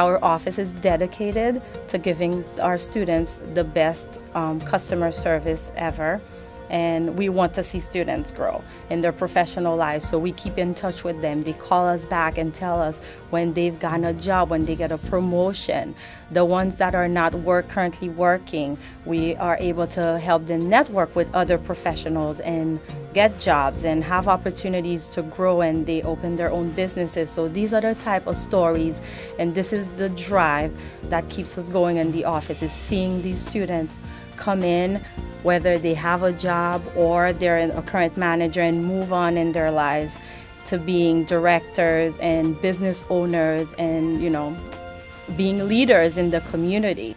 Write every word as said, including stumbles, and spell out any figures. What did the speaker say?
Our office is dedicated to giving our students the best um, customer service ever, and we want to see students grow in their professional lives, so we keep in touch with them. They call us back and tell us when they've gotten a job, when they get a promotion. The ones that are not work currently working, we are able to help them network with other professionals and get jobs and have opportunities to grow, and they open their own businesses. So these are the type of stories, and this is the drive that keeps us going in the office, is seeing these students come in, whether they have a job or they're a current manager, and move on in their lives to being directors and business owners and, you know, being leaders in the community.